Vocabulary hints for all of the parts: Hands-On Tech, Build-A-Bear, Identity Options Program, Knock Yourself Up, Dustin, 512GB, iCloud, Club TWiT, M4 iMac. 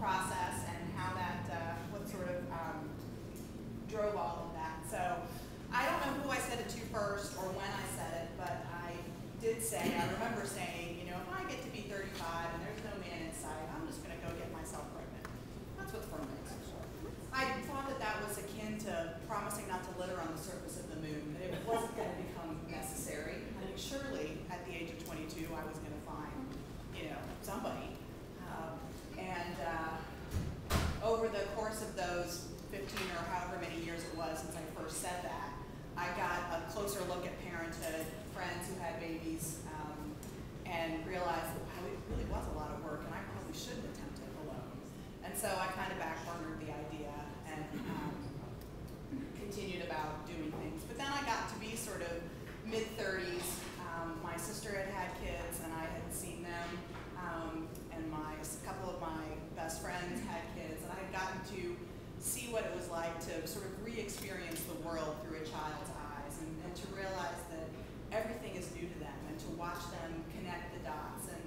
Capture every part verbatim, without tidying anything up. process and how that, uh, what sort of um, drove all of that. So I don't know who I said it to first or when I said it, but I did say, I remember saying, you know, if I get to be thirty-five and there's no man in sight, I'm just going to go get myself pregnant. That's what fertilizers are for. I thought that that was akin to promising not to litter on the surface of the moon, but it wasn't going to become necessary. I mean, surely at the age of twenty-two, I was going to find, you know, somebody. Um, and uh, over the course of those fifteen or however many years it was since I first said that, I got a closer look at parenthood, friends who had babies, um, and realized that wow, it really was a lot of work, and I probably shouldn't attempt it alone. And so I kind of backburnered the idea and um, continued about doing things. But then I got to be sort of mid thirties. Um, my sister had had kids, and I had seen them, um, and my a couple of my best friends had kids, and I had gotten to see what it was like to sort of re-experience the world through a child's eyes, and, and to realize that everything is new to them, and to watch them connect the dots, and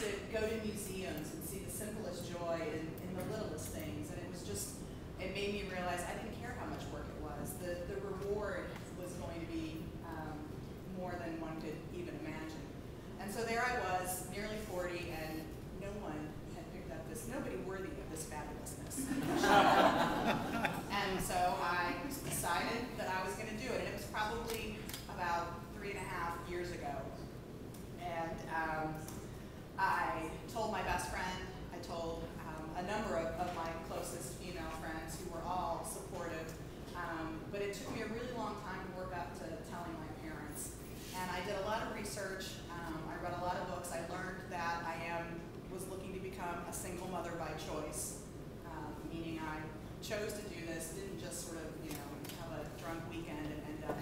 to go to museums and see the simplest joy in, in the littlest things. And it was just, it made me realize I didn't care how much work it was. The, the reward was going to be um, more than one could even imagine. And so there I was, nearly forty, and no one had picked up this, nobody worthy of this fabulousness. And so I decided that I was going to do it. And it was probably about three and a half years ago. And um, I told my best friend, I told um, a number of, of my closest female friends who were all supportive. Um, but it took me a really long time to work up to telling my parents. And I did a lot of research. Um, I read a lot of books. I learned that I am was looking to become a single mother by choice, um, meaning I chose to do this, didn't just sort of, you know, have a drunk weekend and end up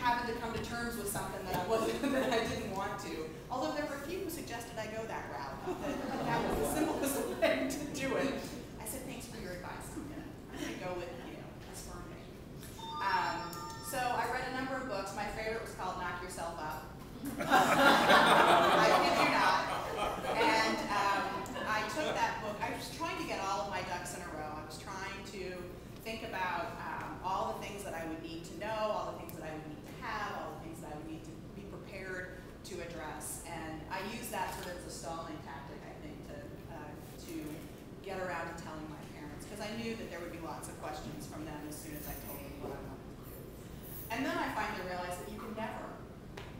having to come to terms with something that I wasn't, that I didn't want to. Although there were a few who suggested I go that route. That, that was the simplest way to do it. I said, thanks for your advice. I'm gonna, I'm gonna go with, you know, that's for me. Um, so I read a number of books. My favorite was called Knock Yourself Up. I kid you not. And um, I took that book. I was trying to get all of my ducks in a row. I was trying to think about um, all the things that I would need to know, all the things that I would need to have, all the things that I would need to be prepared to address. And I used that sort of as a stalling tactic, I think, to, uh, to get around to telling my parents, because I knew that there would be lots of questions from them as soon as I told them what I wanted to do. And then I finally realized that you can never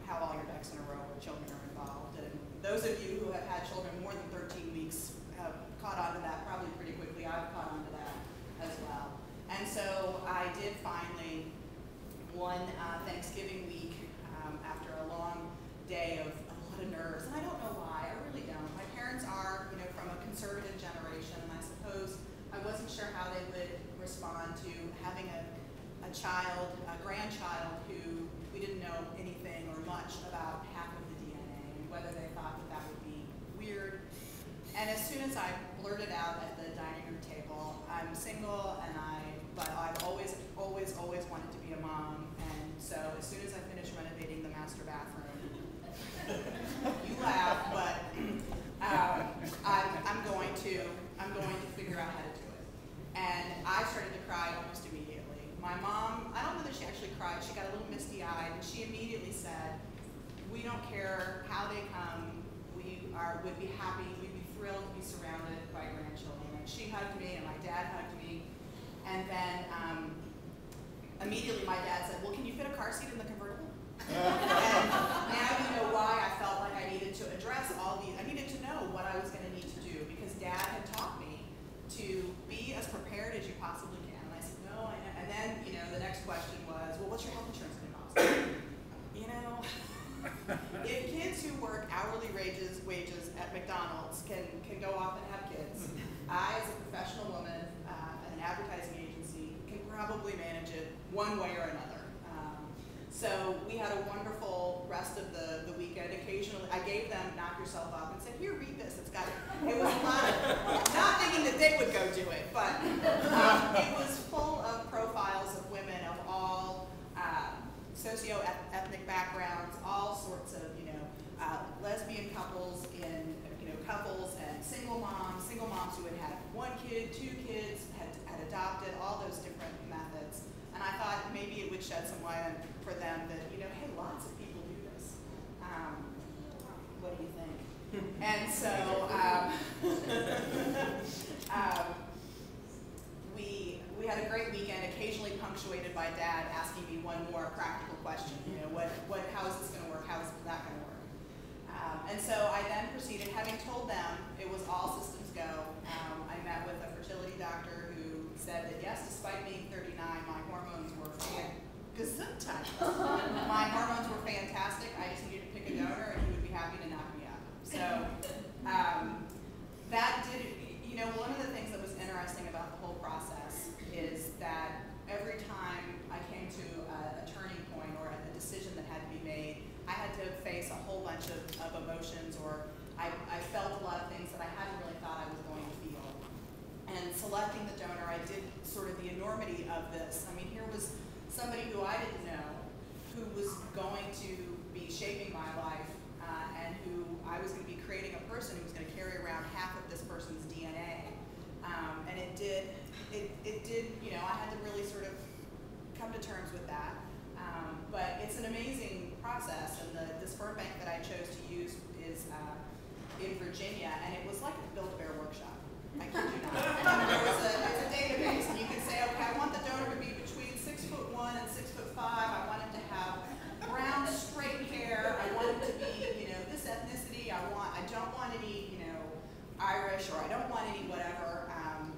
have all your ducks in a row when children are involved. And those of you who have had children more than thirteen weeks have caught on to that probably pretty quickly. I've caught on to that as well. And so I did finally, one uh, Thanksgiving week, um, after a long day of a lot of nerves, and I don't know why, I really don't. My parents are, you know, from a conservative generation, and I suppose I wasn't sure how they would respond to having a, a child, a grandchild who we didn't know anything or much about half of the D N A, and whether they thought that that would be weird. And as soon as I blurted out at the dining room table, I'm single, and I, but I've always, always, always wanted to be a mom. And so as soon as I finished renovating the master bathroom, you laugh, but um, I'm, I'm going to, I'm going to figure out how to do it. And I started to cry almost immediately. My mom, I don't know that she actually cried. She got a little misty-eyed, and she immediately said, "We don't care how they come. We are would be happy. We'd be thrilled to be surrounded by grandchildren." And she hugged me, and my dad hugged me. And then um, immediately, my dad said, "Well, can you fit a car seat in the convertible?" And now you know why I felt like I needed to address all these. I needed to know what I was going to need to do, because Dad had taught me to be as prepared as you possibly can. No, and then, you know, the next question was, well, what's your health insurance going to cost? You know, if kids who work hourly wages wages at McDonald's can, can go off and have kids, I, as a professional woman uh, at an advertising agency, can probably manage it one way or another. Um, so we had a wonderful rest of the, the weekend. Occasionally, I gave them Knock Yourself Up and said, here, read this. It's got it. It was a lot of, not thinking that they would go do it, but um, it was full of profiles of women of all uh, socio-ethnic backgrounds, all sorts of, you know, uh, lesbian couples in, you know, couples and single moms, single mom moms who had had one kid, two kids, had, had adopted, all those different methods. And I thought maybe it would shed some light on for them that, you know, hey, lots of people do this. Um, what do you think? And so um, um, we, we had a great weekend, occasionally punctuated by Dad asking me one more practical question. You know, what, what, how is this going to work? How is that going to work? Um, and so I then proceeded, having told them it was all systems go, um, I met with a fertility doctor who said that yes, despite being thirty-nine, my hormones were fantastic. My hormones were fantastic. I just needed to pick a donor and he would be happy to knock me up. So um, that did, you know, one of the things that was interesting about the whole process is that every time I came to a, a turning point or a decision that had to be made, I had to face a whole bunch of, of emotions, or I, I felt a lot of things that I hadn't really thought I was going to feel. And selecting the donor, I did sort of the enormity of this. I mean, here was somebody who I didn't know, who was going to be shaping my life, uh, and who I was going to be creating a person who was going to carry around half of this person's D N A. Um, and it did, it, it did, you know, I had to really sort of come to terms with that. Um, but it's an amazing process, and the, this sperm bank that I chose to use is uh, in Virginia, and it was like a Build-A-Bear workshop. I kid you not. And there was a, there's a database, and you could say, okay, I want the donor to be between six foot one and six foot five. I want him to have brown, straight hair. I want him to be, you know, this ethnicity. I want, I don't want any, you know, Irish, or I don't want any whatever. Um,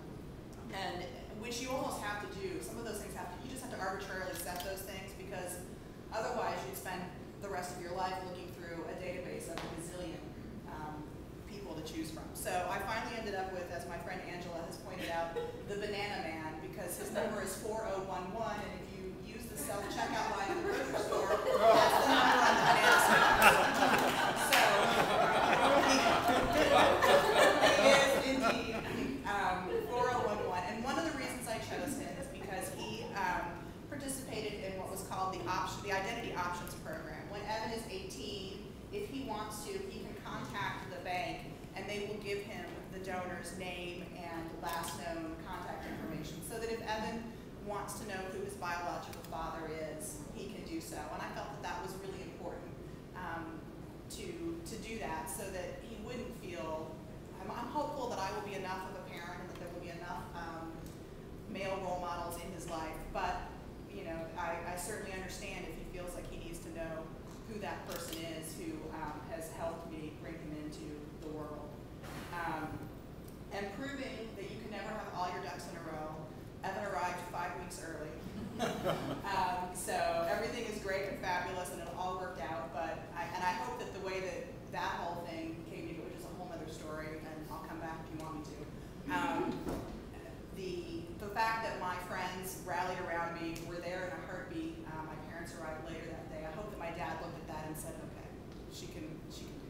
and which you almost have to do. Some of those things have to. You just have to arbitrarily set those things, because otherwise you'd spend the rest of your life looking through a database of a gazillion um, people to choose from. So I finally ended up with, as my friend Angela has pointed out, the banana man, because his number is four oh one one, and if you use the self-checkout line in the grocery store, that's the number on the banana stand. So he is indeed um, four oh one one. And one of the reasons I chose him is because he um, participated in what was called the option, the Identity Options Program. When Evan is eighteen, if he wants to, he can contact the bank, and they will give him the donor's name and last known contact information, so that if Evan wants to know who his biological father is, he can do so. And I felt that that was really important um, to to do that, so that he wouldn't feel. I'm, I'm hopeful that I will be enough of a parent, and that there will be enough um, male role models in his life, but. You know, I, I certainly understand if he feels like he needs to know who that person is who um, has helped me bring him into the world. Um, and proving that you can never have all your ducks in a row, Evan arrived five weeks early. um, so everything is great and fabulous, and it all worked out. But I, and I hope that the way that that whole thing came to, which is a whole other story, and I'll come back if you want me to. Um, The, the fact that my friends rallied around me, were there in a heartbeat. Um, my parents arrived later that day. I hope that my dad looked at that and said, okay, she can, she can